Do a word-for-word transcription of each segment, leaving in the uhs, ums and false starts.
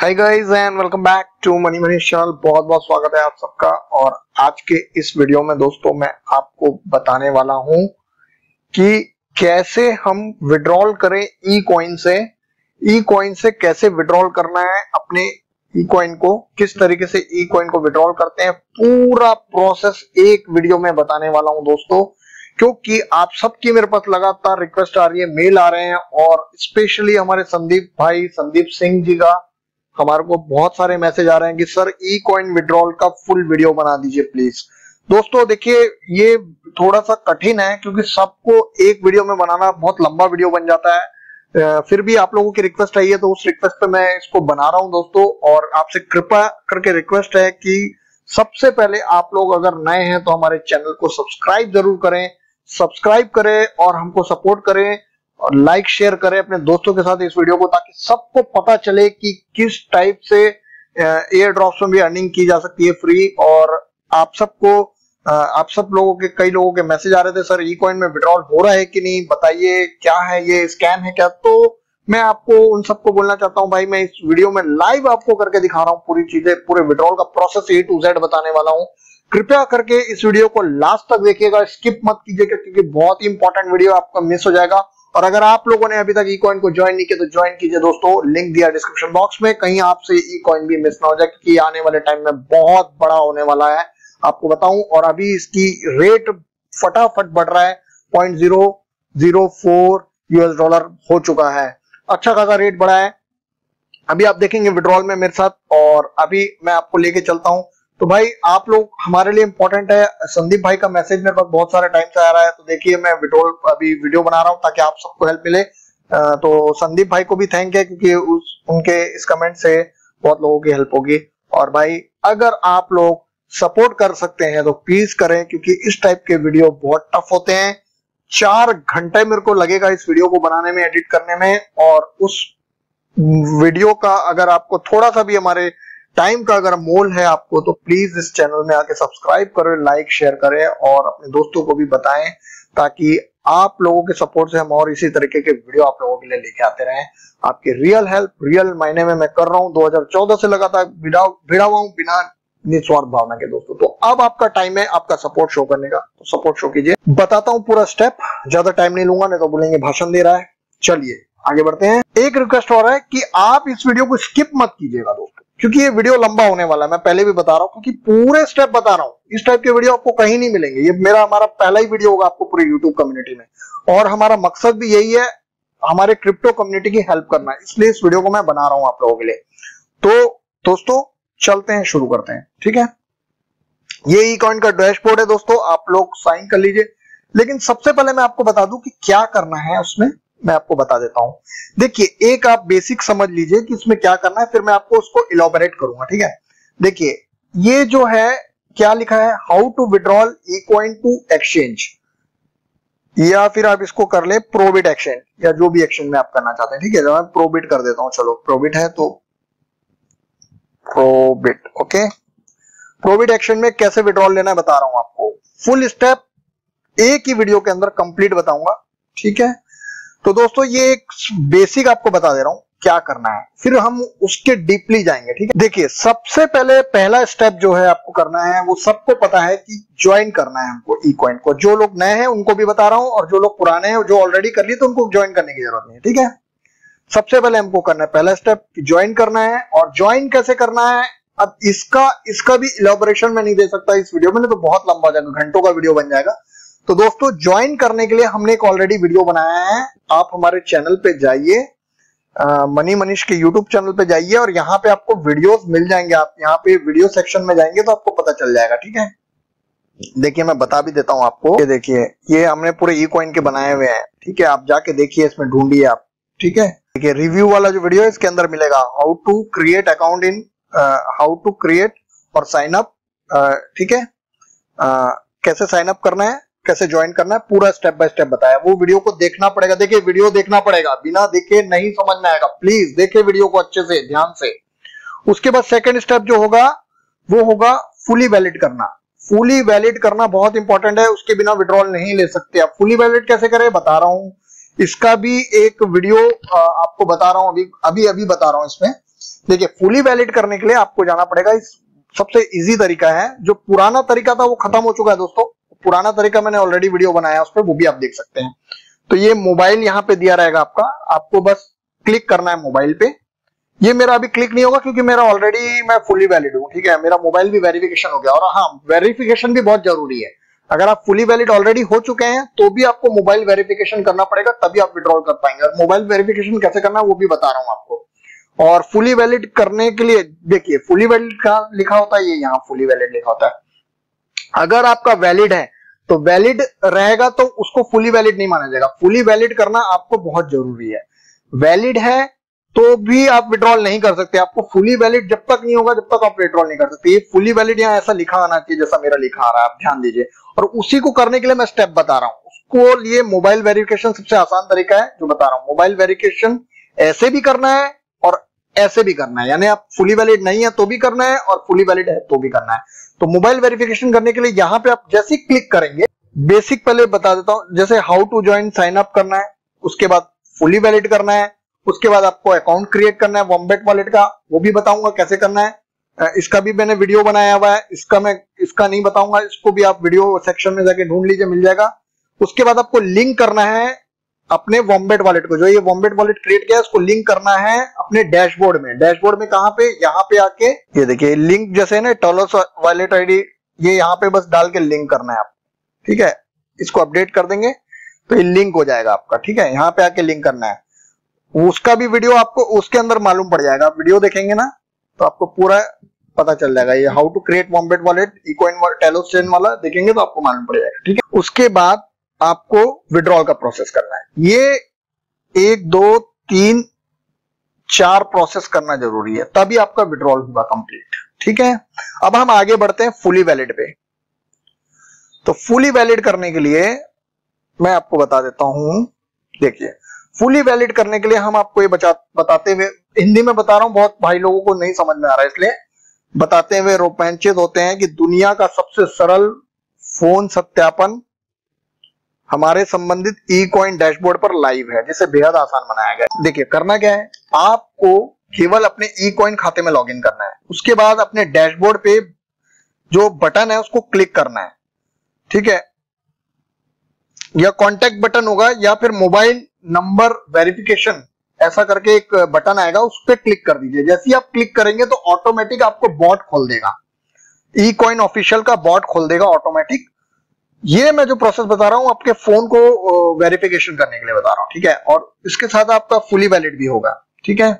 Hi guys and welcome back to money Manish channel. बहुत बहुत स्वागत है आप सबका। और आज के इस वीडियो में दोस्तों मैं आपको बताने वाला हूं कि कैसे हम विड्रॉल करें ई कॉइन से, ई कॉइन से कैसे विड्रॉल करना है अपने ई कॉइन को, किस तरीके से ई कॉइन को विड्रॉल करते हैं। पूरा प्रोसेस एक वीडियो में बताने वाला हूं दोस्तों, क्योंकि आप सबकी मेरे पास लगातार रिक्वेस्ट आ रही है, मेल आ रहे हैं और स्पेशली हमारे संदीप भाई संदीप सिंह जी का हमारे को बहुत सारे मैसेज आ रहे हैं कि सर ई कॉइन विड्रॉल का फुल वीडियो बना दीजिए प्लीज। दोस्तों देखिए ये थोड़ा सा कठिन है क्योंकि सबको एक वीडियो में बनाना बहुत लंबा वीडियो बन जाता है। फिर भी आप लोगों की रिक्वेस्ट आई है तो उस रिक्वेस्ट पे मैं इसको बना रहा हूं दोस्तों। और आपसे कृपा करके रिक्वेस्ट है कि सबसे पहले आप लोग अगर नए हैं तो हमारे चैनल को सब्सक्राइब जरूर करें, सब्सक्राइब करें और हमको सपोर्ट करें और लाइक शेयर करें अपने दोस्तों के साथ इस वीडियो को, ताकि सबको पता चले कि किस टाइप से एयर ड्रॉप्स में भी अर्निंग की जा सकती है फ्री। और आप सबको आप सब लोगों के कई लोगों के मैसेज आ रहे थे सर ई कॉइन में विड्रॉल हो रहा है कि नहीं बताइए, क्या है ये स्कैम है क्या। तो मैं आपको उन सबको बोलना चाहता हूं भाई, मैं इस वीडियो में लाइव आपको करके दिखा रहा हूँ पूरी चीजें, पूरे विड्रॉल का प्रोसेस ए टू जेड बताने वाला हूँ। कृपया करके इस वीडियो को लास्ट तक देखिएगा, स्किप मत कीजिएगा क्योंकि बहुत ही इंपॉर्टेंट वीडियो आपका मिस हो जाएगा। और अगर आप लोगों ने अभी तक ई कॉइन को ज्वाइन नहीं किया तो ज्वाइन कीजिए दोस्तों, लिंक दिया डिस्क्रिप्शन बॉक्स में, कहीं आपसे ई कॉइन भी मिस ना हो जाए क्योंकि आने वाले टाइम में बहुत बड़ा होने वाला है आपको बताऊं। और अभी इसकी रेट फटाफट बढ़ रहा है, point zero zero four US dollar हो चुका है, अच्छा खासा रेट बढ़ा है। अभी आप देखेंगे विड्रॉल में मेरे साथ और अभी मैं आपको लेके चलता हूँ। तो भाई आप लोग हमारे लिए इम्पोर्टेंट है, संदीप भाई का मैसेज मेरे पास बहुत सारे टाइम से आ रहा है तो देखिए मैं विड्रॉल अभी वीडियो बना रहा हूं ताकि आप सबको हेल्प मिले। तो संदीप भाई को भी थैंक है क्योंकि उस उनके इस कमेंट से बहुत लोगों की हेल्प होगी। और भाई अगर आप लोग सपोर्ट कर सकते हैं तो प्लीज करें क्योंकि इस टाइप के वीडियो बहुत टफ होते हैं। चार घंटे मेरे को लगेगा इस वीडियो को बनाने में, एडिट करने में। और उस वीडियो का अगर आपको थोड़ा सा भी हमारे टाइम का अगर मोल है आपको तो प्लीज इस चैनल में आके सब्सक्राइब करें, लाइक शेयर करें और अपने दोस्तों को भी बताएं ताकि आप लोगों के सपोर्ट से हम और इसी तरीके के वीडियो आप लोगों के लिए लेके आते रहें। आपके रियल हेल्प रियल मायने में मैं कर रहा हूं, दो हज़ार चौदह से लगातार भिड़ा हुआ हूं बिना निस्वार्थ भावना के दोस्तों। तो अब आपका टाइम है आपका सपोर्ट शो करने का, तो सपोर्ट शो कीजिए। बताता हूँ पूरा स्टेप, ज्यादा टाइम नहीं लूंगा नहीं तो बोलेंगे भाषण दे रहा है। चलिए आगे बढ़ते हैं। एक रिक्वेस्ट हो रहा है कि आप इस वीडियो को स्किप मत कीजिएगा दोस्तों क्योंकि ये वीडियो लंबा होने वाला है, मैं पहले भी बता रहा हूँ क्योंकि पूरे स्टेप बता रहा हूँ। इस टाइप के वीडियो आपको कहीं नहीं मिलेंगे, ये मेरा हमारा पहला ही वीडियो होगा आपको पूरी यूट्यूब कम्युनिटी में। और हमारा मकसद भी यही है, हमारे क्रिप्टो कम्युनिटी की हेल्प करना, इसलिए इस वीडियो को मैं बना रहा हूँ आप लोगों के लिए। तो दोस्तों चलते हैं, शुरू करते हैं, ठीक है। ये ई कॉइन का डैशबोर्ड है दोस्तों, आप लोग साइन कर लीजिए। लेकिन सबसे पहले मैं आपको बता दूं कि क्या करना है उसमें, मैं आपको बता देता हूं। देखिए एक आप बेसिक समझ लीजिए कि इसमें क्या करना है, फिर मैं आपको उसको इलॉबरेट करूंगा, ठीक है। देखिए ये जो है क्या लिखा है, how to withdrawal E coin to exchange, या फिर आप इसको कर ले प्रोबिट एक्सचेंज या जो भी एक्सचेंज में आप करना चाहते हैं, ठीक है। मैं प्रोबिट कर देता हूं, चलो प्रोबिट है तो प्रोबिट, ओके। प्रोबिट एक्सचेंज में कैसे विड्रॉल लेना है बता रहा हूं आपको, फुल स्टेप एक ही वीडियो के अंदर कंप्लीट बताऊंगा, ठीक है। तो दोस्तों ये एक बेसिक आपको बता दे रहा हूं क्या करना है, फिर हम उसके डीपली जाएंगे, ठीक है। देखिए सबसे पहले पहला स्टेप जो है आपको करना है, वो सबको पता है कि ज्वाइन करना है हमको ई कॉइन को। जो लोग नए हैं उनको भी बता रहा हूं और जो लोग पुराने हैं जो ऑलरेडी कर लिए तो उनको ज्वाइन करने की जरूरत नहीं है, ठीक है। सबसे पहले हमको करना है पहला स्टेप, ज्वाइन करना है। और ज्वाइन कैसे करना है अब इसका इसका भी इलॉबरेशन मैं नहीं दे सकता इस वीडियो में, नहीं तो बहुत लंबा हो जाएगा, घंटों का वीडियो बन जाएगा। तो दोस्तों ज्वाइन करने के लिए हमने एक ऑलरेडी वीडियो बनाया है, आप हमारे चैनल पे जाइए, मनी मनीष के यूट्यूब चैनल पे जाइए और यहाँ पे आपको वीडियोस मिल जाएंगे। आप यहाँ पे वीडियो सेक्शन में जाएंगे तो आपको पता चल जाएगा, ठीक है। देखिए मैं बता भी देता हूँ आपको, ये देखिए ये हमने पूरे ई कॉइन के बनाए हुए हैं, ठीक है। आप जाके देखिए, इसमें ढूंढिए आप, ठीक है। देखिए रिव्यू वाला जो वीडियो है इसके अंदर मिलेगा, how to create account in how to create और साइन अप, ठीक है। कैसे साइन अप करना है, कैसे ज्वाइन करना है, पूरा स्टेप बाय स्टेप बताया। वो वीडियो को देखना पड़ेगा, देखिए वीडियो देखना पड़ेगा, बिना देखे नहीं समझ में आएगा, प्लीज देखिए वीडियो को अच्छे से ध्यान से। उसके बाद सेकंड स्टेप जो होगा वो होगा फुली वैलिड करना। फुली वैलिड करना बहुत इंपॉर्टेंट है, उसके बिना विड्रॉल नहीं ले सकते आप। फुली वैलिड कैसे करें बता रहा हूं, इसका भी एक वीडियो आपको बता रहा हूं, अभी अभी अभी बता रहा हूं इसमें। देखिए फुली वैलिड करने के लिए आपको जाना पड़ेगा, इस सबसे इजी तरीका है, जो पुराना तरीका था वो खत्म हो चुका है दोस्तों। पुराना तरीका मैंने ऑलरेडी वीडियो बनाया उस पर, वो भी आप देख सकते हैं। तो ये मोबाइल यहाँ पे दिया रहेगा आपका, आपको बस क्लिक करना है मोबाइल पे। ये मेरा अभी क्लिक नहीं होगा क्योंकि मेरा ऑलरेडी मैं फुली वैलिड हूँ, ठीक है, मेरा मोबाइल भी वेरिफिकेशन हो गया। और हाँ, वेरिफिकेशन भी बहुत जरूरी है, अगर आप फुली वैलिड ऑलरेडी हो चुके हैं तो भी आपको मोबाइल वेरिफिकेशन करना पड़ेगा, तभी आप विड्रॉल कर पाएंगे। मोबाइल वेरिफिकेशन कैसे करना है वो भी बता रहा हूँ आपको। और फुली वैलिड करने के लिए देखिए, फुली वैलिड का लिखा होता है ये, यहाँ फुली वैलिड लिखा होता है। अगर आपका वैलिड है तो वैलिड रहेगा, तो उसको फुली वैलिड नहीं माना जाएगा। फुली वैलिड करना आपको बहुत जरूरी है। वैलिड है तो भी आप विड्रॉल नहीं कर सकते, आपको फुली वैलिड जब तक नहीं होगा जब तक आप विड्रॉल नहीं कर सकते। ये फुली वैलिड यहाँ ऐसा लिखा आना चाहिए जैसा मेरा लिखा आ रहा है, आप ध्यान दीजिए। और उसी को करने के लिए मैं स्टेप बता रहा हूँ, उसको लिए मोबाइल वेरिफिकेशन सबसे आसान तरीका है जो बता रहा हूँ। मोबाइल वेरिफिकेशन ऐसे भी करना है और ऐसे भी करना है, यानी आप फुली वैलिड नहीं है तो भी करना है और फुली वैलिड है तो भी करना है। तो मोबाइल वेरिफिकेशन करने के लिए यहाँ पे आप जैसे क्लिक करेंगे, बेसिक पहले बता देता हूँ, जैसे how to join sign up करना है, उसके बाद फुली वैलिड करना है, उसके बाद आपको अकाउंट क्रिएट करना है वॉम्बेट वॉलेट का, वो भी बताऊंगा कैसे करना है। इसका भी मैंने वीडियो बनाया हुआ है, इसका मैं इसका नहीं बताऊंगा, इसको भी आप वीडियो सेक्शन में जाके ढूंढ लीजिए, मिल जाएगा। उसके बाद आपको लिंक करना है अपने वॉम्बेट वॉलेट को, जो ये वॉम्बेट वॉलेट क्रिएट किया है उसको लिंक करना है अपने डैशबोर्ड में। डैशबोर्ड में कहाँ पे, यहाँ पे आके ये देखिए लिंक जैसे ना टेलोस वॉलेट आईडी, ये यहाँ पे बस डाल के लिंक करना है आपको, ठीक है। इसको अपडेट कर देंगे तो ये लिंक हो जाएगा आपका, ठीक है, यहाँ पे आके लिंक करना है। उसका भी वीडियो आपको उसके अंदर मालूम पड़ जाएगा, आप वीडियो देखेंगे ना तो आपको पूरा पता चल जाएगा। ये how to create wombat wallet इकोइन Telos chain वाला देखेंगे तो आपको मालूम पड़ जाएगा, ठीक है। उसके बाद आपको विड्रॉल का प्रोसेस करना है, ये एक दो तीन चार प्रोसेस करना जरूरी है, तभी आपका विड्रॉल होगा कंप्लीट, ठीक है। अब हम आगे बढ़ते हैं फुली वैलिड पे। तो फुली वैलिड करने के लिए मैं आपको बता देता हूं, देखिए फुली वैलिड करने के लिए हम आपको ये बचा बताते हुए, हिंदी में बता रहा हूं, बहुत भाई लोगों को नहीं समझ में आ रहा है इसलिए बताते हुए रोमांचित होते हैं कि दुनिया का सबसे सरल फोन सत्यापन हमारे संबंधित ई कॉइन डैशबोर्ड पर लाइव है, जिसे बेहद आसान बनाया गया है। देखिए करना क्या है, आपको केवल अपने ई कॉइन खाते में लॉग इन करना है, उसके बाद अपने डैशबोर्ड पे जो बटन है उसको क्लिक करना है, ठीक है, या कॉन्टैक्ट बटन होगा या फिर मोबाइल नंबर वेरिफिकेशन ऐसा करके एक बटन आएगा, उस पर क्लिक कर दीजिए। जैसे ही आप क्लिक करेंगे तो ऑटोमेटिक आपको बॉट खोल देगा, ई कॉइन ऑफिशियल का बॉट खोल देगा ऑटोमेटिक। ये मैं जो प्रोसेस बता रहा हूं आपके फोन को वेरिफिकेशन करने के लिए बता रहा हूं, ठीक है, और इसके साथ आपका फुली वैलिड भी होगा, ठीक है।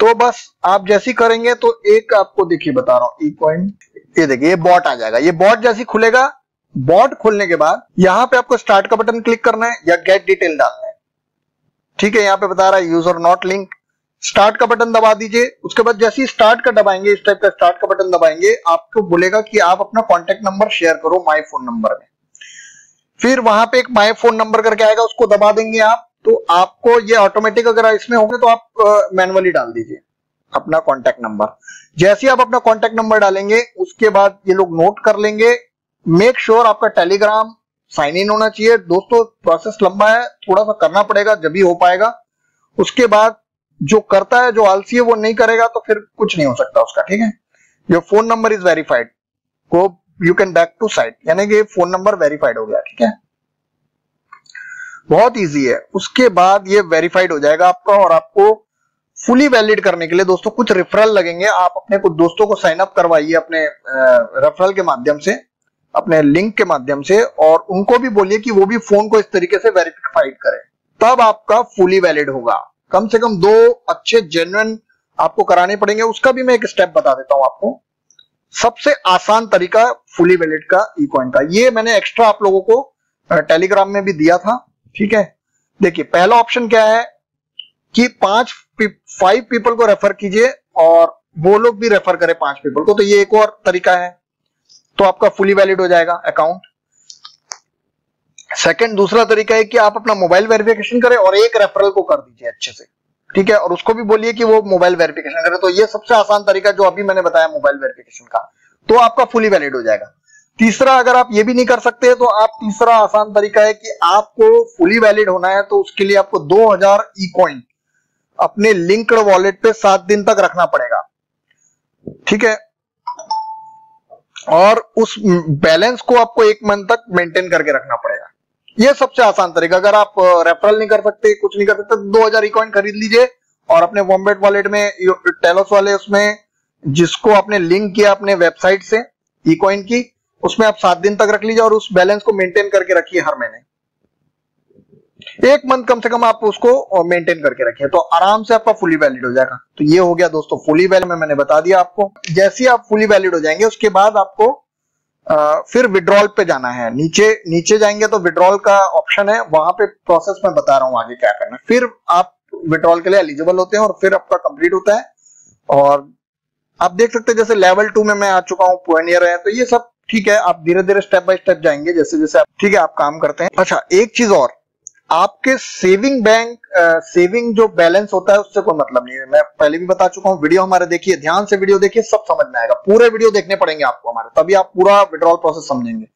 तो बस आप जैसी करेंगे तो एक आपको देखिए बता रहा हूं, ई कॉइन ये देखिए बॉट आ जाएगा, ये बॉट जैसी खुलेगा, बॉट खुलने के बाद यहाँ पे आपको स्टार्ट का बटन क्लिक करना है या गेट डिटेल डालना है, ठीक है। यहाँ पे बता रहा है यूजर नॉट लिंक, स्टार्ट का बटन दबा दीजिए। उसके बाद जैसे ही स्टार्ट का दबाएंगे, इस टाइप का स्टार्ट का बटन दबाएंगे, आपको बोलेगा कि आप अपना कॉन्टेक्ट नंबर शेयर करो माय फोन नंबर में, फिर वहां पे एक माय फोन नंबर करके आएगा, उसको दबा देंगे आप, तो आपको ये ऑटोमेटिक अगर इसमें होगा तो आप मैनुअली डाल दीजिए अपना कॉन्टेक्ट नंबर। जैसे ही आप अपना कॉन्टेक्ट नंबर डालेंगे उसके बाद ये लोग नोट कर लेंगे। मेक श्योर आपका टेलीग्राम साइन इन होना चाहिए दोस्तों, प्रोसेस लंबा है, थोड़ा सा करना पड़ेगा जब भी हो पाएगा। उसके बाद जो करता है, जो आलसी है वो नहीं करेगा तो फिर कुछ नहीं हो सकता उसका, ठीक है। Your phone number is verified, go you can back to site, यानी कि फोन नंबर वेरीफाइड हो गया, ठीक है, बहुत इजी है। उसके बाद ये वेरीफाइड हो जाएगा आपका। और आपको फुली वैलिड करने के लिए दोस्तों कुछ रेफरल लगेंगे, आप अपने कुछ दोस्तों को साइन अप करवाइए अपने रेफरल के माध्यम से, अपने लिंक के माध्यम से, और उनको भी बोलिए कि वो भी फोन को इस तरीके से वेरिफाइड करें, तब आपका फुली वैलिड होगा। कम से कम दो अच्छे जेन्युइन आपको कराने पड़ेंगे, उसका भी मैं एक स्टेप बता देता हूं आपको, सबसे आसान तरीका फुली वैलिड का इकॉइन का। ये मैंने एक्स्ट्रा आप लोगों को टेलीग्राम में भी दिया था, ठीक है। देखिए पहला ऑप्शन क्या है कि पांच फाइव पीपल को रेफर कीजिए और वो लोग भी रेफर करें पांच पीपल को, तो ये एक और तरीका है, तो आपका फुली वैलिड हो जाएगा अकाउंट। सेकंड दूसरा तरीका है कि आप अपना मोबाइल वेरिफिकेशन करें और एक रेफरल को कर दीजिए अच्छे से, ठीक है, और उसको भी बोलिए कि वो मोबाइल वेरिफिकेशन करे। तो ये सबसे आसान तरीका जो अभी मैंने बताया मोबाइल वेरिफिकेशन का, तो आपका फुली वैलिड हो जाएगा। तीसरा, अगर आप ये भी नहीं कर सकते तो आप तीसरा आसान तरीका है कि आपको फुली वैलिड होना है तो उसके लिए आपको दो हजार ई कॉइन अपने लिंक्ड वॉलेट पे सात दिन तक रखना पड़ेगा, ठीक है, और उस बैलेंस को आपको एक मंथ तक मेंटेन करके रखना पड़ेगा। ये सबसे आसान तरीका, अगर आप रेफरल नहीं कर सकते, कुछ नहीं कर सकते, दो हजार इकॉइन खरीद लीजिए और अपने वॉम्बेट वॉलेट में, टेलोस वाले उसमें जिसको आपने लिंक किया अपने वेबसाइट से इकॉइन की, उसमें आप सात दिन तक रख लीजिए और उस बैलेंस को मेंटेन करके रखिए हर महीने, एक मंथ कम से कम आप उसको मेंटेन करके रखिए, तो आराम से आपका फुली वैलिड हो जाएगा। तो ये हो गया दोस्तों फुली वैलिड में मैंने बता दिया आपको। जैसे ही आप फुली वैलिड हो जाएंगे उसके बाद आपको आ, फिर विड्रॉल पे जाना है, नीचे नीचे जाएंगे तो विड्रॉल का ऑप्शन है, वहां पे प्रोसेस में बता रहा हूँ आगे क्या करना है। फिर आप विड्रॉल के लिए एलिजिबल होते हैं और फिर आपका कंप्लीट होता है, और आप देख सकते हैं जैसे लेवल टू में मैं आ चुका हूँ, पॉइनियर है, तो ये सब ठीक है, आप धीरे धीरे स्टेप बाय स्टेप जाएंगे जैसे जैसे आप, ठीक है, आप काम करते हैं। अच्छा एक चीज और, आपके सेविंग बैंक आ, सेविंग जो बैलेंस होता है उससे कोई मतलब नहीं है, मैं पहले भी बता चुका हूँ, वीडियो हमारे देखिए, ध्यान से वीडियो देखिए, सब समझ में आएगा, पूरे वीडियो देखने पड़ेंगे आपको हमारे, तभी आप पूरा विड्रॉल प्रोसेस समझेंगे,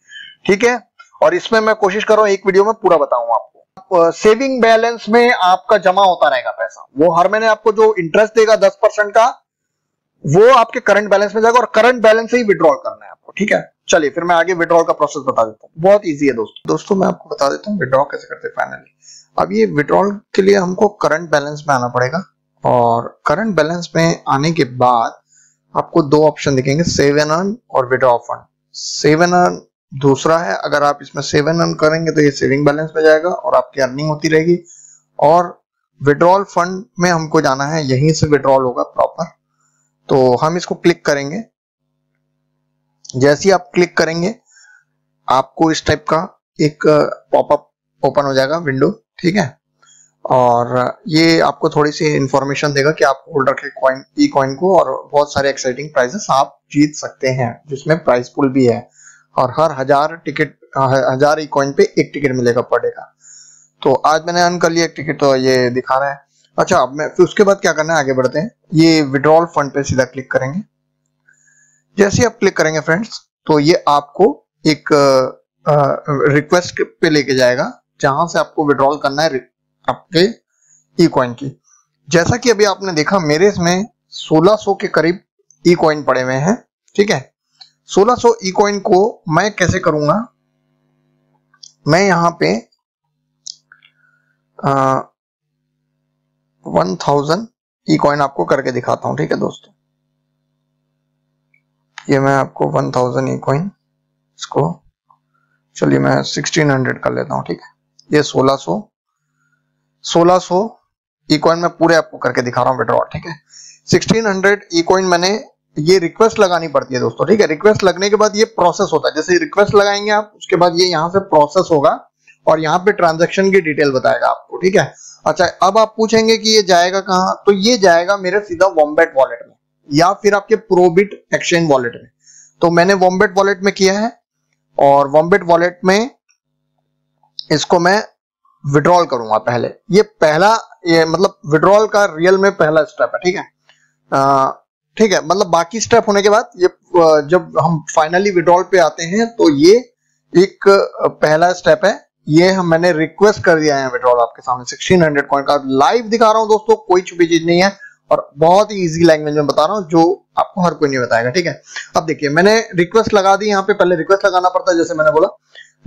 ठीक है, और इसमें मैं कोशिश कर रहा हूँ एक वीडियो में पूरा बताऊँ आपको। सेविंग बैलेंस में आपका जमा होता रहेगा पैसा, वो हर महीने आपको जो इंटरेस्ट देगा दस परसेंट का, वो आपके करंट बैलेंस में जाएगा और करंट बैलेंस से ही विड्रॉल करना है आपको, ठीक है। चलिए फिर मैं आगे विड्रॉल का प्रोसेस बता देता हूँ, बहुत इजी है दोस्तों। दोस्तों मैं आपको बता देता हूँ विड्रॉल कैसे करते हैं फाइनली। अब ये विड्रॉल के लिए हमको करंट बैलेंस में आना पड़ेगा, और करंट बैलेंस में आने के बाद आपको दो ऑप्शन दिखेंगे, सेव एंड अर्न और withdraw fund. Save and earn दूसरा है, अगर आप इसमें सेव एंड अर्न करेंगे तो ये सेविंग बैलेंस में जाएगा और आपकी अर्निंग होती रहेगी, और विड्रॉल फंड में हमको जाना है, यहीं से विड्रॉल होगा प्रॉपर, तो हम इसको क्लिक करेंगे। जैसे ही आप क्लिक करेंगे आपको इस टाइप का एक पॉपअप ओपन हो जाएगा विंडो, ठीक है, और ये आपको थोड़ी सी इंफॉर्मेशन देगा कि आप होल्ड रखे कॉइन ई कॉइन को, और बहुत सारे एक्साइटिंग प्राइजेस आप जीत सकते हैं, जिसमें प्राइस पूल भी है, और हर हजार टिकट हजार ई कॉइन पे एक टिकट मिलेगा पर डे का। तो आज मैंने अर्न कर लिया एक टिकट, तो ये दिखा रहा है। अच्छा अब मैं फिर उसके बाद क्या करना है, आगे बढ़ते हैं, ये विड्रॉल फंड पे सीधा क्लिक करेंगे। जैसे ही आप क्लिक करेंगे फ्रेंड्स, तो ये आपको एक रिक्वेस्ट पे लेके जाएगा, जहां से आपको विड्रॉल करना है आपके ई कॉइन की। जैसा कि अभी आपने देखा मेरे इसमें सोलह सौ के करीब ई कॉइन पड़े हुए हैं, ठीक है, सोलह सौ ई कॉइन को मैं कैसे करूंगा, मैं यहाँ पे आ, एक हज़ार ई कॉइन आपको करके दिखाता हूं, ठीक है दोस्तों। ये मैं आपको एक हज़ार ई कॉइन, इसको चलिए मैं सोलह सौ कर लेता हूं, ठीक है, ये सोलह सौ सोलह सौ ई कॉइन मैं पूरे आपको करके दिखा रहा हूं विड्रॉल, ठीक है। सोलह सौ ई कॉइन मैंने, ये रिक्वेस्ट लगानी पड़ती है दोस्तों, ठीक है, रिक्वेस्ट लगने के बाद ये प्रोसेस होता है, जैसे रिक्वेस्ट लगाएंगे आप उसके बाद ये यहाँ से प्रोसेस होगा और यहाँ पे ट्रांजैक्शन की डिटेल बताएगा आपको, ठीक है। अच्छा अब आप पूछेंगे कि ये जाएगा कहाँ, तो ये जाएगा मेरे सीधा वॉम्बेट वॉलेट में या फिर आपके प्रोबिट एक्सचेंज वॉलेट में। तो मैंने वॉम्बेट वॉलेट में किया है और वॉम्बेट वॉलेट में इसको मैं विड्रॉल करूंगा पहले, ये पहला ये मतलब विड्रॉल का रियल में पहला स्टेप है, ठीक है, आ, ठीक है, मतलब बाकी स्टेप होने के बाद ये जब हम फाइनली विड्रॉल पे आते हैं तो ये एक पहला स्टेप है, ये हम मैंने रिक्वेस्ट कर दिया है विड्रॉल आपके सामने सोलह सौ कॉइन का, लाइव दिखा रहा हूं दोस्तों, कोई छुपी चीज नहीं है और बहुत ही इजी लैंग्वेज में बता रहा हूं, जो आपको हर कोई नहीं बताएगा, ठीक है। अब देखिए मैंने रिक्वेस्ट लगा दी, यहाँ पे पहले रिक्वेस्ट लगाना पड़ता है, जैसे मैंने बोला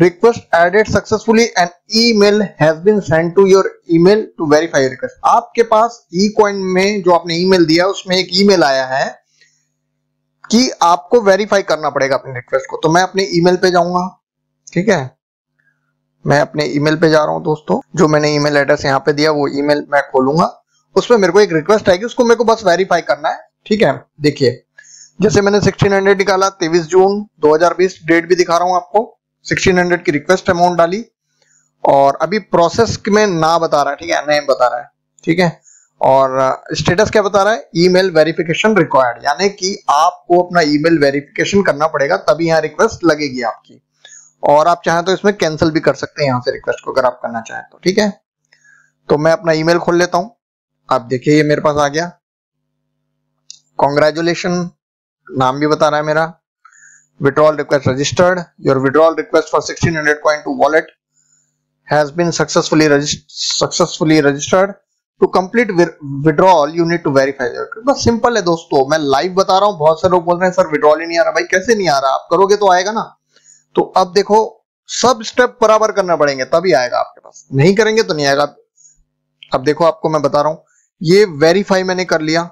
request added successfully, an email has been send to your email to verify your request. आपके पास ई कॉइन में जो आपने ईमेल दिया उसमें एक ईमेल आया है कि आपको वेरीफाई करना पड़ेगा अपने रिक्वेस्ट को, तो मैं अपने ईमेल पे जाऊंगा, ठीक है, मैं अपने ईमेल पे जा रहा हूं दोस्तों, जो मैंने ईमेल एड्रेस यहाँ पे दिया वो ईमेल मैं खोलूंगा, उसमें मेरे को एक रिक्वेस्ट आएगी, उसको मेरे को बस वेरीफाई करना है, ठीक है। देखिए जैसे मैंने सोलह सौ निकाला, तेईस जून दो हजार बीस डेट भी दिखा रहा हूँ आपको, सोलह सौ की रिक्वेस्ट अमाउंट डाली और अभी प्रोसेस में ना बता रहा है, ठीक है, नेम बता रहा है, ठीक है, और स्टेटस क्या बता रहा है, ईमेल वेरिफिकेशन रिक्वायर्ड, यानी कि आपको अपना ईमेल वेरिफिकेशन करना पड़ेगा तभी यहाँ रिक्वेस्ट लगेगी आपकी, और आप चाहें तो इसमें कैंसिल भी कर सकते हैं यहाँ से रिक्वेस्ट को, अगर आप करना चाहें तो, ठीक है। तो मैं अपना ईमेल खोल लेता हूं, आप देखिए ये मेरे पास आ गया, कॉन्ग्रेचुलेशन, नाम भी बता रहा है मेरा, withdrawal request registered, your withdrawal request for सोलह सौ coin to wallet has been successfully successfully registered, to complete withdrawal you need to verify that trade. बस सिंपल है दोस्तों, मैं लाइव बता रहा हूँ। बहुत सारे लोग बोल रहे हैं सर विड्रॉल ही नहीं आ रहा। भाई कैसे नहीं आ रहा, आप करोगे तो आएगा ना। तो अब देखो सब स्टेप बराबर करना पड़ेंगे तभी आएगा आपके पास, नहीं करेंगे तो नहीं आएगा। अब देखो आपको मैं बता रहा हूँ, ये वेरीफाई मैंने कर लिया,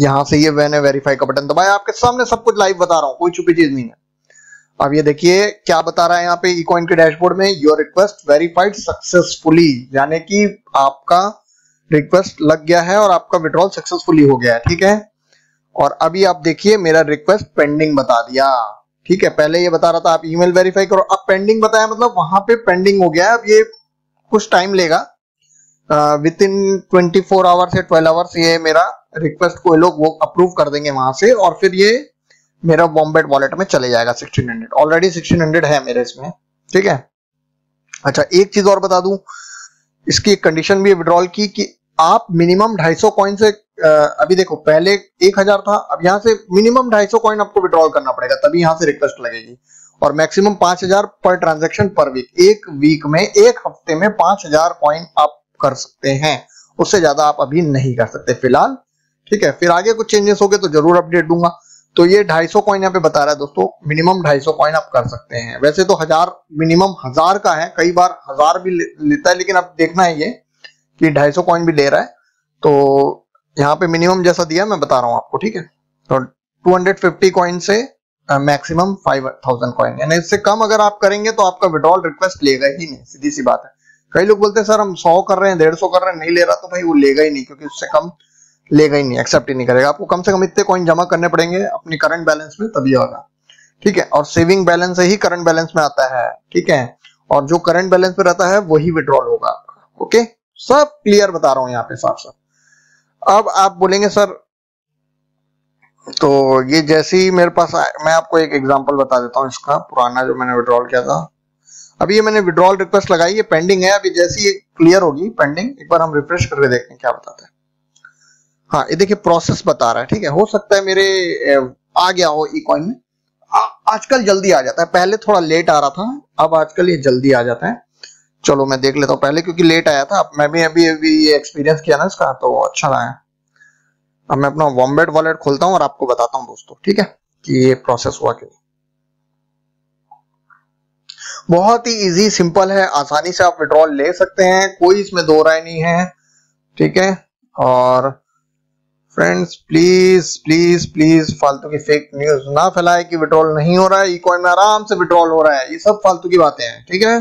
यहां से ये मैंने वेरीफाई का बटन दबाया, आपके सामने सब कुछ लाइव बता रहा हूँ, कोई छुपी चीज नहीं है। अब ये देखिए क्या बता रहा है यहाँ पे इकॉइन के डैशबोर्ड में, योर रिक्वेस्ट वेरीफाइड सक्सेसफुली, यानी कि आपका रिक्वेस्ट लग गया है और आपका विड्रॉल सक्सेसफुली हो गया है, ठीक है। और अभी आप देखिए मेरा रिक्वेस्ट पेंडिंग बता दिया, ठीक है। पहले ये बता रहा था आप ईमेल वेरीफाई करो, अब पेंडिंग बताया, मतलब वहां पे पेंडिंग हो गया है। अब ये कुछ टाइम लेगा, within twenty four hours या ट्वेल्व आवर्स ये मेरा रिक्वेस्ट को लोग वो अप्रूव कर देंगे वहां से, और फिर ये मेरा वॉम्बेट वॉलेट में चले जाएगा। Sixteen hundred already sixteen hundred है मेरे इसमें, ठीक है। अच्छा एक चीज और बता दूं, इसकी एक कंडीशन भी विड्रॉल की कि आप मिनिमम दो सौ पचास कॉइन से, अभी देखो पहले एक हज़ार था, अब यहां से मिनिमम दो सौ पचास कॉइन आपको विड्रॉल करना पड़ेगा तभी यहां से रिक्वेस्ट लगेगी, और मैक्सिमम पाँच हज़ार पर ट्रांजैक्शन पर वीक। एक वीक में, एक हफ्ते में पाँच हज़ार कॉइन आप कर सकते हैं, उससे ज्यादा आप अभी नहीं कर सकते फिलहाल, ठीक है। फिर आगे कुछ चेंजेस हो गए तो जरूर अपडेट दूंगा। तो ये दो सौ पचास कॉइन यहाँ पे बता रहा है दोस्तों, मिनिमम दो सौ पचास कॉइन आप कर सकते हैं। वैसे तो हजार मिनिमम हजार का है, कई बार हजार भी ले, लेता है, लेकिन अब देखना है ये कि दो सौ पचास कॉइन भी ले रहा है। तो यहाँ पे मिनिमम जैसा दिया मैं बता रहा हूँ आपको, ठीक है। तो दो सौ पचास कॉइन से मैक्सिमम पाँच हज़ार कॉइन, यानी इससे कम अगर आप करेंगे तो आपका विड्रॉल रिक्वेस्ट लेगा ही नहीं, सीधी सी बात है। कई लोग बोलते हैं सर हम सौ कर रहे हैं, डेढ़ सौ कर रहे हैं, नहीं ले रहा, तो भाई वो लेगा ही नहीं, क्योंकि उससे कम लेगा ही नहीं, एक्सेप्ट ही नहीं करेगा। आपको कम से कम इतने कॉइन जमा करने पड़ेंगे अपने करंट बैलेंस में तभी होगा, ठीक है। और सेविंग बैलेंस ही करंट बैलेंस में आता है, ठीक है, और जो करंट बैलेंस में रहता है वही विड्रॉल होगा आपका, ओके। सब क्लियर बता रहा हूं यहाँ पे साफ साफ। अब आप बोलेंगे सर, तो ये जैसे ही मेरे पास आए, मैं आपको एक एग्जाम्पल बता देता हूँ इसका, पुराना जो मैंने विड्रॉल किया था। अभी ये मैंने विड्रॉल रिक्वेस्ट लगाई, ये पेंडिंग है, अभी जैसी क्लियर होगी पेंडिंग, एक बार हम रिफ्रेश करके देखते हैं क्या बताता है। हाँ ये देखिए प्रोसेस बता रहा है, ठीक है। हो सकता है मेरे आ गया हो इकॉइन में, आजकल जल्दी आ जाता है, पहले थोड़ा लेट आ रहा था, अब आजकल ये जल्दी आ जाता है। चलो मैं देख लेता हूँ, पहले क्योंकि लेट आया था, अब मैं भी अभी अभी ये एक्सपीरियंस किया ना इसका, तो अच्छा रहा है। अब मैं अपना वॉम्बेट वॉलेट खोलता हूँ और आपको बताता हूँ दोस्तों, ठीक है, कि ये प्रोसेस हुआ क्यों। बहुत ही ईजी सिंपल है, आसानी से आप विड्रॉल ले सकते हैं, कोई इसमें दो राय नहीं है, ठीक है। और फ्रेंड्स प्लीज प्लीज प्लीज फालतू की फेक न्यूज ना फैलाए कि विड्रॉल नहीं हो रहा है, इकॉइन में आराम से विड्रॉल हो रहा है, ये सब फालतू की बातें हैं, ठीक है,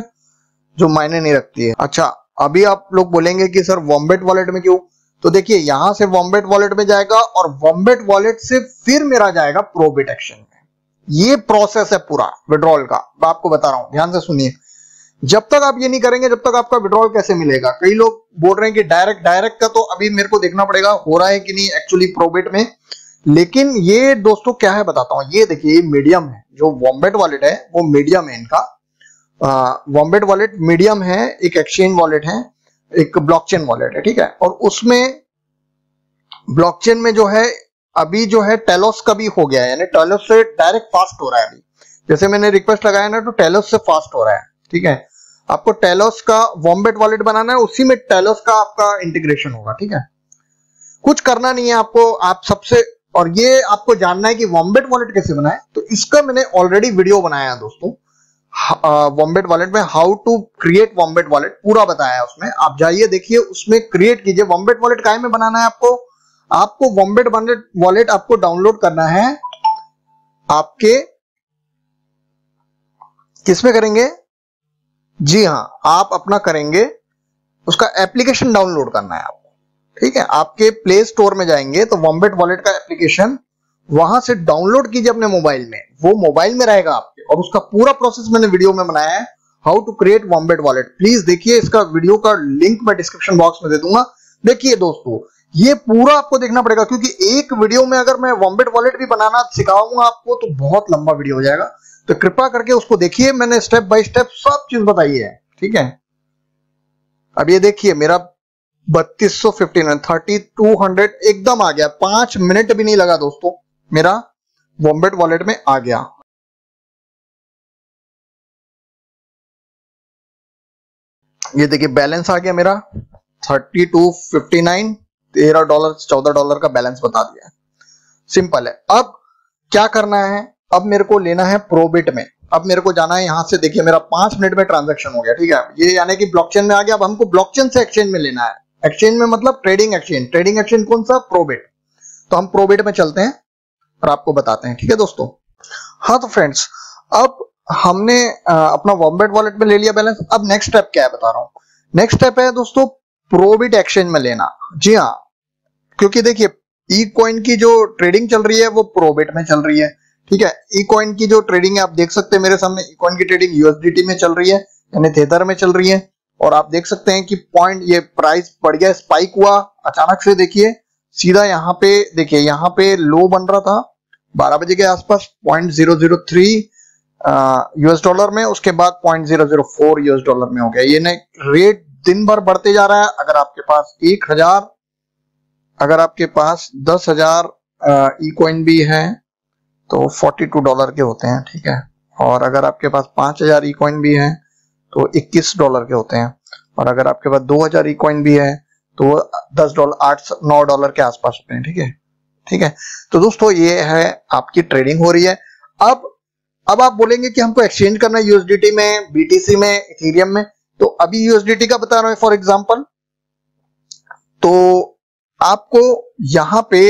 जो मायने नहीं रखती है। अच्छा अभी आप लोग बोलेंगे कि सर वॉम्बेट वॉलेट में क्यों, तो देखिए यहाँ से वॉम्बेट वॉलेट में जाएगा और वॉम्बेट वॉलेट से फिर मेरा जाएगा प्रोबिट एक्शन में। ये प्रोसेस है पूरा विड्रॉल का, मैं आपको बता रहा हूँ, ध्यान से सुनिए। जब तक आप ये नहीं करेंगे जब तक आपका विड्रॉल कैसे मिलेगा। कई लोग बोल रहे हैं कि डायरेक्ट डायरेक्ट का, तो अभी मेरे को देखना पड़ेगा हो रहा है कि नहीं एक्चुअली प्रोबेट में। लेकिन ये दोस्तों क्या है बताता हूँ, ये देखिए मीडियम है, जो वॉम्बेट वॉलेट है वो मीडियम है, इनका वॉम्बेट वॉलेट मीडियम है, एक एक्सचेंज वॉलेट है, एक ब्लॉकचेन वॉलेट है, ठीक है। और उसमें ब्लॉकचेन में जो है अभी जो है टेलोस का भी हो गया है, यानी टेलोस से डायरेक्ट फास्ट हो रहा है। अभी जैसे मैंने रिक्वेस्ट लगाया ना तो टेलोस से फास्ट हो रहा है, ठीक है। आपको टेलोस का वॉम्बेट वॉलेट बनाना है, उसी में टेलोस का आपका इंटीग्रेशन होगा, ठीक है। कुछ करना नहीं है आपको, आप सबसे, और ये आपको जानना है कि वॉम्बेट वॉलेट कैसे बनाए, तो इसका मैंने ऑलरेडी वीडियो बनाया है दोस्तों, वॉम्बेट वॉलेट में how to create wombat wallet पूरा बताया है उसमें, आप जाइए देखिए, उसमें क्रिएट कीजिए। वॉम्बेट वॉलेट काहे में बनाना है आपको, आपको वॉम्बेट वॉलेट आपको डाउनलोड करना है, आपके किसमें करेंगे, जी हाँ आप अपना करेंगे, उसका एप्लीकेशन डाउनलोड करना है आपको, ठीक है। आपके प्ले स्टोर में जाएंगे तो वॉम्बेट वॉलेट का एप्लीकेशन वहां से डाउनलोड कीजिए अपने मोबाइल में, वो मोबाइल में रहेगा आपके, और उसका पूरा प्रोसेस मैंने वीडियो में बनाया है, how to create wombat wallet, please देखिए। इसका वीडियो का लिंक मैं डिस्क्रिप्शन बॉक्स में दे दूंगा, देखिए दोस्तों ये पूरा आपको देखना पड़ेगा, क्योंकि एक वीडियो में अगर मैं वॉम्बेट वॉलेट भी बनाना सिखाऊंगा आपको तो बहुत लंबा वीडियो हो जाएगा, तो कृपा करके उसको देखिए, मैंने स्टेप बाय स्टेप सब चीज बताई है, ठीक है। अब ये देखिए मेरा बत्तीस सौ पंद्रह बत्तीस सौ एकदम आ गया, पांच मिनट भी नहीं लगा दोस्तों, मेरा वॉम्बेट वॉलेट में आ गया। ये देखिए बैलेंस आ गया मेरा, थर्टी टू फिफ्टी नाइन तेरह डॉलर चौदह डॉलर का बैलेंस बता दिया। सिंपल है। अब क्या करना है, अब मेरे को लेना है प्रोबिट में, अब मेरे को जाना है यहाँ से। देखिए मेरा पांच मिनट में ट्रांजैक्शन हो गया, ठीक है, ये यानी कि ब्लॉकचेन में आ गया। अब हमको ब्लॉकचेन से एक्सचेंज में लेना है, एक्सचेंज में मतलब ट्रेडिंग एक्सचेंज, ट्रेडिंग एक्सचेंज कौन सा, प्रोबिट। तो हम प्रोबिट में चलते हैं और आपको बताते हैं, ठीक है दोस्तों। हाँ तो फ्रेंड्स, अब हमने अपना वॉम्बेट वॉलेट में ले लिया बैलेंस। अब नेक्स्ट स्टेप क्या है बता रहा हूँ। नेक्स्ट स्टेप है दोस्तों प्रोबिट एक्सचेंज में लेना। जी हाँ, क्योंकि देखिए इकॉइन की जो ट्रेडिंग चल रही है वो प्रोबिट में चल रही है, ठीक है। इकॉइन की जो ट्रेडिंग है आप देख सकते हैं मेरे सामने, इकॉइन की ट्रेडिंग यूएसडीटी में चल रही है, यानी थेथर में चल रही है। और आप देख सकते हैं कि पॉइंट ये प्राइस बढ़ गया, स्पाइक हुआ अचानक से। देखिए सीधा यहाँ पे, देखिए यहाँ पे लो बन रहा था बारह बजे के आसपास point zero zero three US dollar में, उसके बाद point zero zero four US dollar में हो गया। ये ना रेट दिन भर बढ़ते जा रहा है। अगर आपके पास एक हजार अगर आपके पास दस हजार इकॉइन भी है तो फोर्टी टू डॉलर के होते हैं, ठीक है। और अगर आपके पास पांच हजार इकॉइन भी है तो इक्कीस डॉलर के होते हैं। और अगर आपके पास दो हजार इकॉइन भी है तो दस डॉलर आठ नौ डॉलर के आसपास होते हैं, ठीक है ठीक है तो दोस्तों ये है, आपकी ट्रेडिंग हो रही है। अब अब आप बोलेंगे कि हमको एक्सचेंज करना है यूएसडीटी में, बीटीसी में, इथेरियम में। तो अभी यूएसडीटी का बता रहा हूं फॉर एग्जांपल। तो आपको यहाँ पे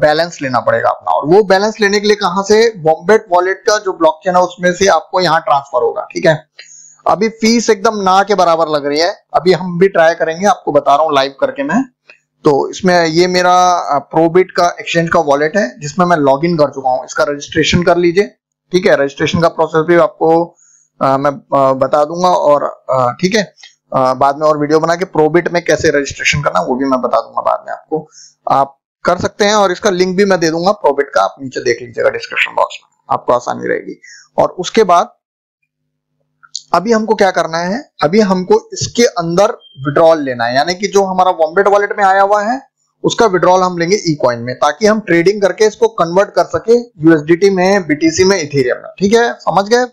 बैलेंस लेना पड़ेगा अपना, और वो बैलेंस लेने के लिए कहां से, वॉम्बेट वॉलेट का जो ब्लॉकचेन है उसमें से आपको यहाँ ट्रांसफर होगा, ठीक है। अभी फीस एकदम ना के बराबर लग रही है, अभी हम भी ट्राई करेंगे, आपको बता रहा हूँ लाइव करके मैं। तो इसमें ये मेरा प्रोबिट का एक्सचेंज का वॉलेट है जिसमें मैं लॉग इन कर चुका हूँ, इसका रजिस्ट्रेशन कर लीजिए, ठीक है। रजिस्ट्रेशन का प्रोसेस भी आपको आ, मैं आ, बता दूंगा, और आ, ठीक है आ, बाद में और वीडियो बना के प्रोबिट में कैसे रजिस्ट्रेशन करना वो भी मैं बता दूंगा बाद में आपको, आप कर सकते हैं। और इसका लिंक भी मैं दे दूंगा प्रोबिट का, आप नीचे देख लीजिएगा डिस्क्रिप्शन बॉक्स में, आपको आसानी रहेगी। और उसके बाद अभी हमको क्या करना है, अभी हमको इसके अंदर विड्रॉल लेना है, यानी कि जो हमारा वॉम्बेट वॉलेट में आया हुआ है उसका विड्रॉल हम लेंगे इकॉइन में, ताकि हम ट्रेडिंग करके इसको कन्वर्ट कर सके यूएसडीटी में, बीटीसी में, इथेरियम में, ठीक है। समझ गए,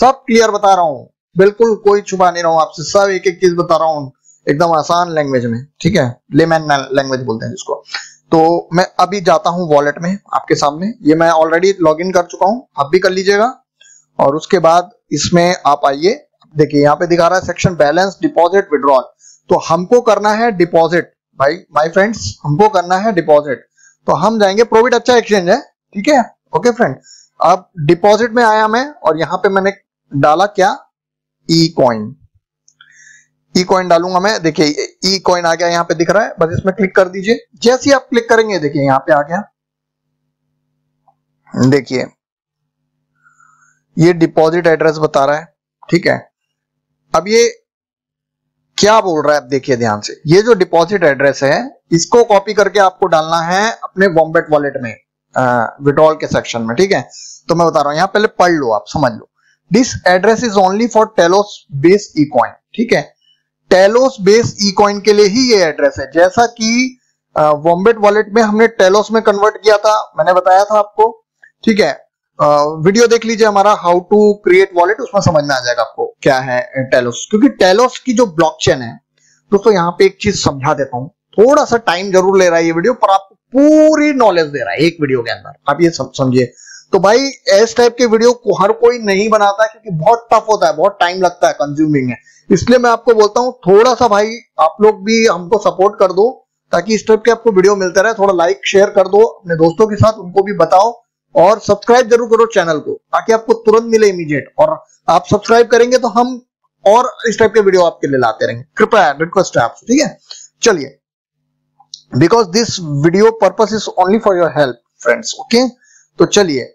सब क्लियर बता रहा हूँ, बिल्कुल कोई छुपा नहीं रहा हूँ आपसे, सब एक एक चीज बता रहा हूँ एकदम आसान लैंग्वेज में, ठीक है, लेमैन लैंग्वेज बोलते हैं जिसको। तो मैं अभी जाता हूँ वॉलेट में आपके सामने, ये मैं ऑलरेडी लॉग इन कर चुका हूँ, आप भी कर लीजिएगा। और उसके बाद इसमें आप आइए, देखिए यहाँ पे दिखा रहा है सेक्शन बैलेंस, डिपॉजिट, विड्रॉल। तो हमको करना है डिपॉजिट भाई, माय फ्रेंड्स, हमको करना है डिपॉजिट। तो हम जाएंगे, प्रोबिट अच्छा एक्सचेंज है, ठीक है, ओके फ्रेंड। अब डिपॉजिट में आया मैं, और यहाँ पे मैंने डाला क्या, ई कॉइन ई कॉइन डालूंगा मैं। देखिए ई कॉइन आ गया, यहाँ पे दिख रहा है, बस इसमें क्लिक कर दीजिए। जैसे ही आप क्लिक करेंगे देखिए यहाँ पे आ गया, देखिए ये डिपॉजिट एड्रेस बता रहा है, ठीक है। अब ये क्या बोल रहा है आप देखिए ध्यान से, ये जो डिपॉजिट एड्रेस है इसको कॉपी करके आपको डालना है अपने वॉम्बेट वॉलेट में विड्रॉल के सेक्शन में, ठीक है। तो मैं बता रहा हूं, यहाँ पहले पढ़ लो, आप समझ लो। This address is only for Telos base eCoin, ठीक है, टेलोस बेस इकॉइन के लिए ही ये एड्रेस है। जैसा कि वॉम्बेट वॉलेट में हमने टेलोस में कन्वर्ट किया था, मैंने बताया था आपको, ठीक है। वीडियो देख लीजिए हमारा हाउ टू क्रिएट वॉलेट, उसमें समझ में आ जाएगा आपको क्या है टेलोस, क्योंकि टेलोस की जो ब्लॉकचेन है दोस्तों, यहाँ पे एक चीज समझा देता हूँ, थोड़ा सा टाइम जरूर ले रहा है ये वीडियो, पर आपको पूरी नॉलेज दे रहा है एक वीडियो के अंदर, आप ये समझिए। तो भाई इस टाइप के वीडियो को हर कोई नहीं बनाता क्योंकि बहुत टफ होता है, बहुत टाइम लगता है, कंज्यूमिंग है। इसलिए मैं आपको बोलता हूँ थोड़ा सा भाई आप लोग भी हमको सपोर्ट कर दो, ताकि इस टाइप के आपको वीडियो मिलते रहे। थोड़ा लाइक शेयर कर दो अपने दोस्तों के साथ, उनको भी बताओ, और सब्सक्राइब जरूर करो चैनल को, ताकि आपको तुरंत मिले इमीडिएट। और आप सब्सक्राइब करेंगे तो हम और इस टाइप के वीडियो आपके लिए लाते रहेंगे, कृपया रिक्वेस्ट है आपसे, ठीक है। चलिए, because this video purpose is only for your help friends, okay. तो चलिए,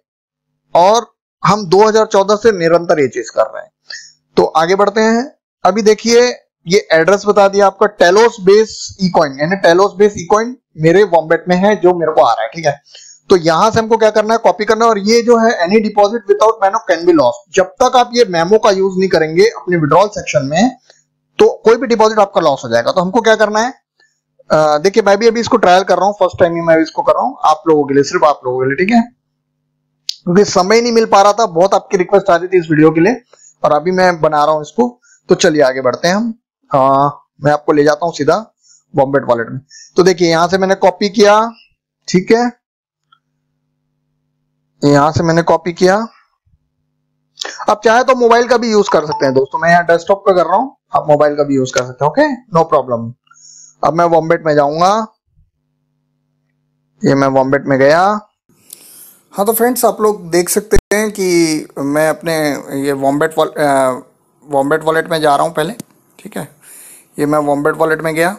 और हम दो हजार चौदह से निरंतर ये चीज कर रहे हैं, तो आगे बढ़ते हैं। अभी देखिए ये एड्रेस बता दिया आपका, टेलोस बेस इकॉइन, यानी टेलोस बेस इकॉइन मेरे वॉम्बेट में है जो मेरे को आ रहा है, ठीक है। तो यहां से हमको क्या करना है, कॉपी करना है। और ये जो है any deposit without memo can be lost, जब तक आप ये मेमो का यूज नहीं करेंगे अपने विड्रॉल सेक्शन में, तो कोई भी डिपॉजिट आपका लॉस हो जाएगा। तो हमको क्या करना है, देखिए मैं भी अभी इसको ट्रायल कर रहा हूँ, फर्स्ट टाइम ही मैं इसको कर रहा हूँ आप लोगों के लिए, सिर्फ आप लोगों के लिए, ठीक है, क्योंकि समय नहीं मिल पा रहा था, बहुत आपकी रिक्वेस्ट आ रही थी इस वीडियो के लिए, और अभी मैं बना रहा हूँ इसको। तो चलिए आगे बढ़ते हैं हम, आ, मैं आपको ले जाता हूँ सीधा वॉम्बेट वॉलेट में। तो देखिए यहां से मैंने कॉपी किया, ठीक है, यहां से मैंने कॉपी किया। अब चाहे तो मोबाइल का भी यूज कर सकते हैं दोस्तों, मैं यहाँ डेस्कटॉप पे कर रहा हूँ, आप मोबाइल का भी यूज कर सकते हैं, ओके नो प्रॉब्लम। अब मैं वॉम्बेट में जाऊंगा, ये मैं वॉम्बेट में गया। हाँ तो फ्रेंड्स आप लोग देख सकते हैं कि मैं अपने ये वॉम्बेट वॉम्बेट वॉलेट में जा रहा हूँ पहले, ठीक है, ये मैं वॉम्बेट वॉलेट में गया,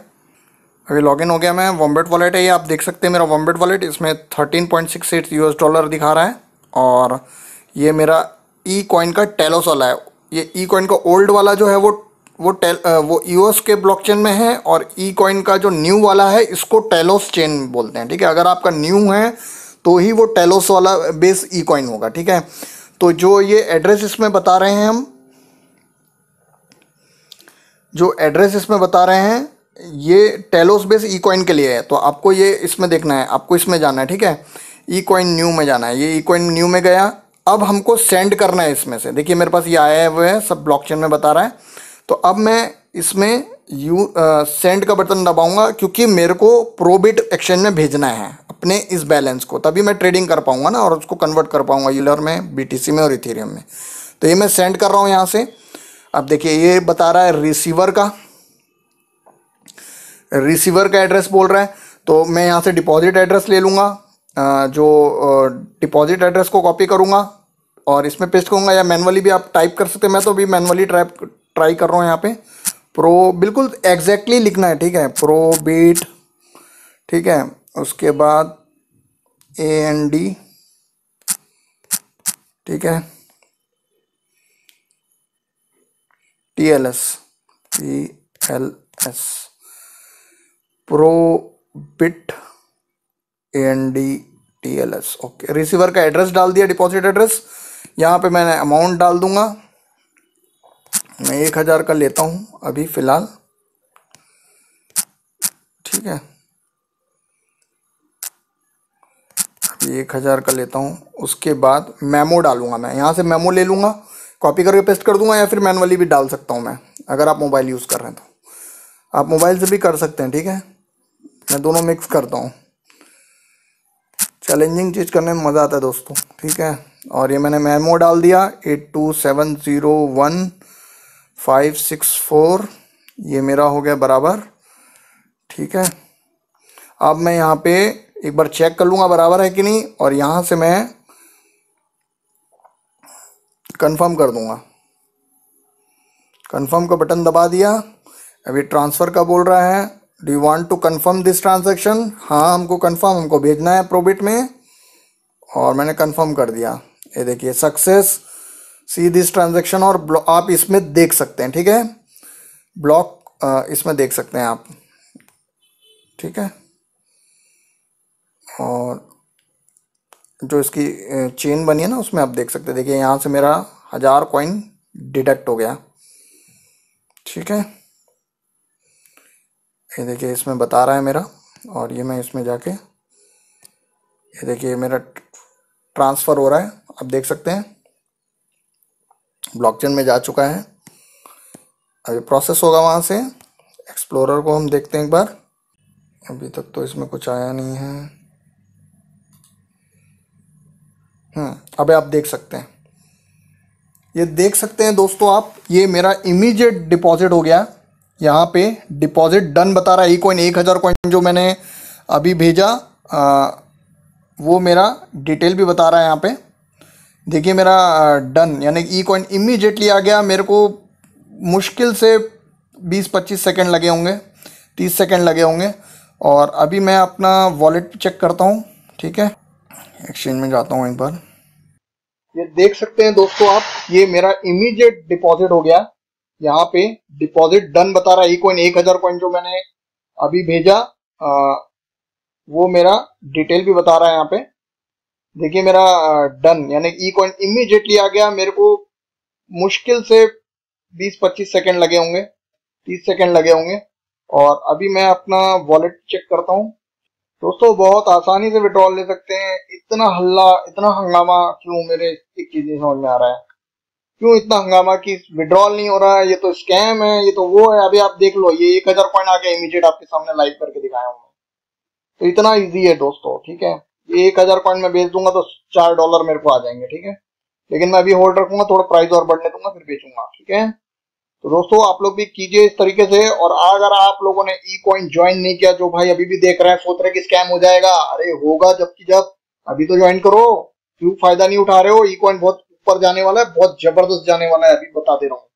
अभी लॉगिन हो गया मैं। वॉम्बेट वॉलेट है ये, आप देख सकते हैं मेरा वॉम्बेट वॉलेट, इसमें thirteen point six eight US dollar दिखा रहा है। और ये मेरा ई कॉइन का टेलोस वाला है, ये ई कॉइन का ओल्ड वाला जो है वो वो टेल वो यूएस के ब्लॉकचेन में है, और ई कॉइन का जो न्यू वाला है इसको टेलोस चेन बोलते हैं, ठीक है। अगर आपका न्यू है तो ही वो टेलोस वाला बेस ई कॉइन होगा, ठीक है। तो जो ये एड्रेस इसमें बता रहे हैं हम जो एड्रेस इसमें बता रहे हैं ये टेलोस बेस ई कॉइन के लिए है, तो आपको ये इसमें देखना है, आपको इसमें जाना है, ठीक है, ई कॉइन न्यू में जाना है। ये ई कॉइन न्यू में गया, अब हमको सेंड करना है इसमें से। देखिए मेरे पास ये आया हुआ है, सब ब्लॉकचेन में बता रहा है। तो अब मैं इसमें यू आ, सेंड का बटन दबाऊंगा, क्योंकि मेरे को प्रोबिट एक्सचेंज में भेजना है अपने इस बैलेंस को, तभी मैं ट्रेडिंग कर पाऊंगा ना, और उसको कन्वर्ट कर पाऊंगा यूलर में, बीटीसी में और इथेरियम में। तो ये मैं सेंड कर रहा हूँ यहाँ से। अब देखिए ये बता रहा है रिसीवर का रिसीवर का एड्रेस बोल रहा है, तो मैं यहाँ से डिपॉजिट एड्रेस ले लूँगा, जो डिपॉजिट एड्रेस को कॉपी करूँगा और इसमें पेस्ट करूँगा, या मैनुअली भी आप टाइप कर सकते हैं। मैं तो अभी मैनुअली ट्राई ट्राई कर रहा हूँ। यहाँ पे प्रो बिल्कुल एग्जैक्टली लिखना है, ठीक है, प्रोबिट, ठीक है, उसके बाद ए एन डी, ठीक है, T L S T L S, Probit A N D T L S, okay. Receiver का एड्रेस डाल दिया, डिपॉजिट एड्रेस, यहाँ पे मैंने अमाउंट डाल दूंगा, मैं एक हज़ार का लेता हूँ अभी फ़िलहाल, ठीक है, अभी एक हज़ार का लेता हूँ। उसके बाद मेमो डालूंगा, मैं यहाँ से मेमो ले लूँगा, कॉपी करके पेस्ट कर दूंगा, या फिर मैनुअली भी डाल सकता हूं मैं, अगर आप मोबाइल यूज़ कर रहे हैं तो आप मोबाइल से भी कर सकते हैं, ठीक है। मैं दोनों मिक्स करता हूं, चैलेंजिंग चीज़ करने में मज़ा आता है दोस्तों, ठीक है। और ये मैंने मेमो डाल दिया eight two seven zero one five six four, ये मेरा हो गया बराबर, ठीक है। अब मैं यहाँ पे एक बार चेक कर लूँगा बराबर है कि नहीं, और यहाँ से मैं कंफर्म कर दूंगा। कंफर्म का बटन दबा दिया, अभी ट्रांसफ़र का बोल रहा है, do you want to confirm this transaction, हाँ हमको कंफर्म, हमको भेजना है प्रोबिट में, और मैंने कंफर्म कर दिया। ये देखिए सक्सेस, सी दिस ट्रांजैक्शन, और आप इसमें देख सकते हैं, ठीक है, ब्लॉक इसमें देख सकते हैं आप, ठीक है, और जो इसकी चेन बनी है ना उसमें आप देख सकते हैं। देखिए यहाँ से मेरा हज़ार कॉइन डिडक्ट हो गया, ठीक है, ये देखिए इसमें बता रहा है मेरा, और ये मैं इसमें जाके, ये देखिए मेरा ट्रांसफ़र हो रहा है, आप देख सकते हैं ब्लॉकचेन में जा चुका है, अभी प्रोसेस होगा वहाँ से। एक्सप्लोरर को हम देखते हैं एक बार, अभी तक तो इसमें कुछ आया नहीं है। हम्म अब आप देख सकते हैं, ये देख सकते हैं दोस्तों आप, ये मेरा इमीडिएट डिपॉजिट हो गया, यहाँ पे डिपॉजिट डन बता रहा है। ई कॉइन एक हज़ार कॉइन जो मैंने अभी भेजा आ, वो मेरा डिटेल भी बता रहा है यहाँ पे। देखिए मेरा डन, यानी ई कॉइन इमीडिएटली आ गया। मेरे को मुश्किल से बीस पच्चीस सेकंड लगे होंगे, तीस सेकंड लगे होंगे। और अभी मैं अपना वॉलेट चेक करता हूँ, ठीक है, एक्सचेंज में जाता हूँ एक बार। ये देख सकते हैं दोस्तों आप, ये मेरा इमीडिएट डिपॉजिट हो गया, यहाँ पे डिपॉजिट डन बता रहा है। ई कॉइन एक हजार कॉइन जो मैंने अभी भेजा आ, वो मेरा डिटेल भी बता रहा है यहाँ पे। देखिए मेरा डन, यानी ई कॉइन इमीडिएटली आ गया। मेरे को मुश्किल से बीस पच्चीस सेकंड लगे होंगे, तीस सेकंड लगे होंगे। और अभी मैं अपना वॉलेट चेक करता हूँ। दोस्तों बहुत आसानी से विड्रॉल ले सकते हैं, इतना हल्ला इतना हंगामा क्यों, मेरे एक चीज नहीं समझ में आ रहा है। क्यों इतना हंगामा कि विड्रॉल नहीं हो रहा है, ये तो स्कैम है, ये तो वो है। अभी आप देख लो, ये एक हजार पॉइंट आके इमीडिएट आपके सामने लाइव करके दिखाया हूं। तो इतना इजी है दोस्तों, ठीक है। ये एक हजार पॉइंट में बेच दूंगा तो चार डॉलर मेरे को आ जाएंगे, ठीक है। लेकिन मैं अभी होल्ड रखूंगा, थोड़ा प्राइस और बढ़ने दूंगा, फिर बेचूंगा, ठीक है। तो दोस्तों आप लोग भी कीजिए इस तरीके से। और अगर आप लोगों ने ई कॉइन ज्वाइन नहीं किया, जो भाई अभी भी देख रहे हैं सोच रहे कि स्कैम हो जाएगा, अरे होगा जबकि जब, अभी तो ज्वाइन करो, क्यों फायदा नहीं उठा रहे हो। ई कॉइन बहुत ऊपर जाने वाला है, बहुत जबरदस्त जाने वाला है, अभी बता दे रहा हूँ,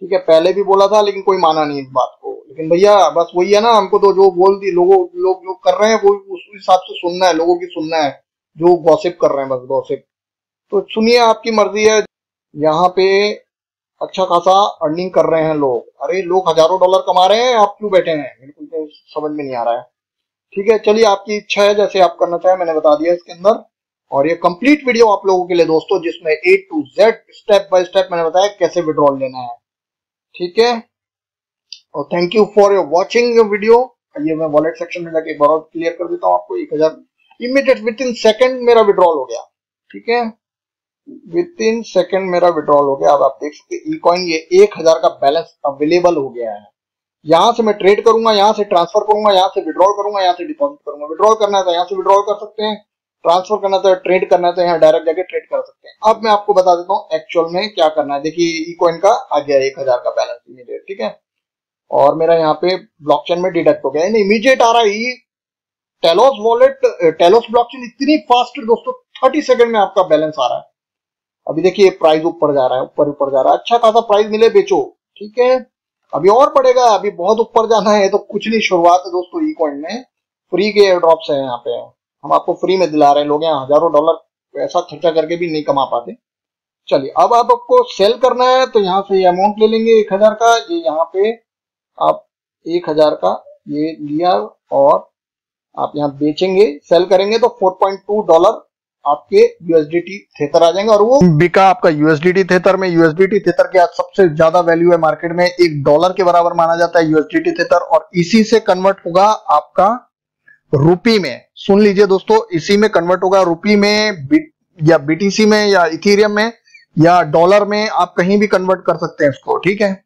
ठीक है। पहले भी बोला था लेकिन कोई माना नहीं इस बात को। लेकिन भैया बस वही है ना, हमको तो जो बोल दी लोगों लोग जो कर रहे हैं वो उस हिसाब से सुनना है, लोगों की सुनना है, जो गॉसिप कर रहे हैं, बस गॉसिप। तो सुनिए, आपकी मर्जी है। यहाँ पे अच्छा खासा अर्निंग कर रहे हैं लोग, अरे लोग हजारों डॉलर कमा रहे हैं, आप क्यों बैठे हैं, बिल्कुल तो समझ में नहीं आ रहा है, ठीक है। चलिए आपकी इच्छा है, जैसे आप करना चाहे, मैंने बता दिया इसके अंदर। और ये कंप्लीट वीडियो आप लोगों के लिए दोस्तों, जिसमें A to Z step by step मैंने बताया कैसे विड्रॉल लेना है, ठीक है। और thank you for your watching your video. ये मैं वॉलेट सेक्शन में जाके एक बार और क्लियर कर देता हूँ आपको। एक हजार इमीडिएट विद इन सेकेंड मेरा विड्रॉल हो गया, ठीक है, विद इन सेकेंड मेरा विड्रॉल हो गया। अब आप देख सकते हैं ई कॉइन ये एक हजार का बैलेंस अवेलेबल हो गया है। यहाँ से मैं ट्रेड करूंगा, यहाँ से ट्रांसफर करूंगा, यहाँ से विड्रॉल करूंगा, यहाँ से डिपॉजिट करूंगा। विड्रॉल करना था यहाँ से विड्रॉल कर सकते हैं, ट्रांसफर करना था, ट्रेड करना था, यहाँ डायरेक्ट जाके ट्रेड कर सकते हैं। अब मैं आपको बता देता हूँ एक्चुअल में क्या करना है। देखिए ई कॉइन का आ गया एक हजार का बैलेंस इमीडिएट, ठीक है। और मेरा यहाँ पे ब्लॉकचेन में डिडक्ट हो गया, यानी इमीडिएट आ रहा है। टेलोस वॉलेट, टेलोस ब्लॉकचेन इतनी फास्ट है दोस्तों, तीस सेकंड में आपका बैलेंस आ रहा है। अभी देखिए प्राइस ऊपर जा रहा है, ऊपर ऊपर जा रहा है, अच्छा खासा प्राइस मिले बेचो, ठीक है। अभी और बढ़ेगा, अभी बहुत ऊपर जाना है। तो कुछ नहीं, शुरुआत है दोस्तों ई कॉइन में। फ्री के एयर ड्रॉप्स है यहाँ पे, हम आपको फ्री में दिला रहे हैं। लोग यहाँ हजारों डॉलर पैसा खर्चा करके भी नहीं कमा पाते। चलिए अब आप आपको सेल करना है तो यहाँ से अमाउंट ले लेंगे एक हजार का, ये यहाँ पे आप एक हजार का ये लिया और आप यहाँ बेचेंगे, सेल करेंगे तो चार पॉइंट दो डॉलर आपके यूएसडीटी थेथर आ जाएंगे। और वो बिका आपका यूएसडीटी थेथर में। यूएसडीटी थेथर की आज सबसे ज्यादा वैल्यू है मार्केट में, एक डॉलर के बराबर माना जाता है यूएसडीटी थेथर। और इसी से कन्वर्ट होगा आपका रूपी में। सुन लीजिए दोस्तों, इसी में कन्वर्ट होगा रूपी में या बीटीसी में या इथेरियम में या डॉलर में, आप कहीं भी कन्वर्ट कर सकते हैं इसको, ठीक है।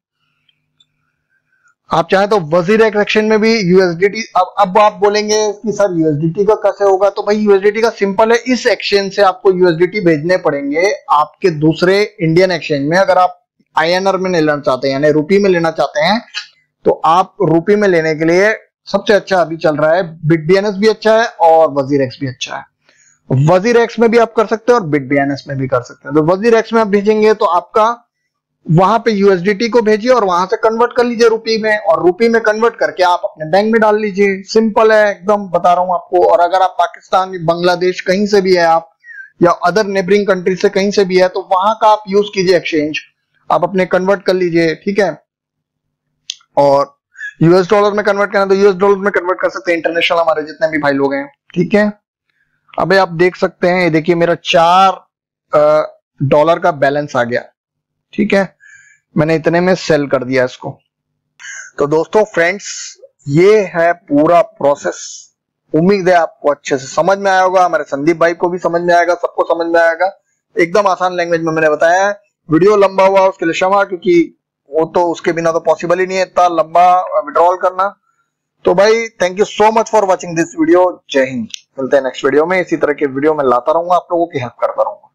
आप चाहे तो वजीरएक्स एक्सचेंज में भी यूएसडीटी। अब अब आप बोलेंगे कि सर यूएसडीटी का कैसे होगा, तो भाई यूएसडीटी का सिंपल है, इस एक्सचेंज से आपको यूएसडीटी भेजने पड़ेंगे आपके दूसरे इंडियन एक्सचेंज में। अगर आप आईएनआर में लेना चाहते हैं, यानी रूपी में लेना चाहते हैं, तो आप रूपी में लेने के लिए सबसे अच्छा अभी चल रहा है बिटबीएनएस भी अच्छा है और वजीरएक्स भी अच्छा है। वजीरएक्स में भी आप कर सकते हैं और बिटबीएनएस में भी कर सकते हैं। तो वजीरएक्स में आप भेजेंगे तो आपका वहां पे यूएसडीटी को भेजिए और वहां से कन्वर्ट कर लीजिए रूपी में, और रूपी में कन्वर्ट करके आप अपने बैंक में डाल लीजिए। सिंपल है एकदम, बता रहा हूं आपको। और अगर आप पाकिस्तान, बांग्लादेश कहीं से भी है आप, या अदर नेबरिंग कंट्री से कहीं से भी है, तो वहां का आप यूज कीजिए एक्सचेंज, आप अपने कन्वर्ट कर लीजिए, ठीक है। और यूएस डॉलर में कन्वर्ट करना तो यूएस डॉलर में कन्वर्ट कर सकते हैं, इंटरनेशनल हमारे जितने भी भाई लोग हैं, ठीक है। अब आप देख सकते हैं, ये देखिए मेरा चार डॉलर का बैलेंस आ गया, ठीक है। मैंने इतने में सेल कर दिया इसको। तो दोस्तों फ्रेंड्स, ये है पूरा प्रोसेस। उम्मीद है आपको अच्छे से समझ में आया होगा, हमारे संदीप भाई को भी समझ में आएगा, सबको समझ में आएगा। एकदम आसान लैंग्वेज में मैंने बताया है। वीडियो लंबा हुआ उसके लिए क्षमा, क्योंकि वो तो उसके बिना तो पॉसिबल ही नहीं है इतना लंबा विड्रॉल करना। तो भाई thank you so much for watching this video. जय हिंद। मिलते हैं नेक्स्ट वीडियो में, इसी तरह के वीडियो में लाता रहूंगा, आप लोगों की हेल्प करता रहूंगा।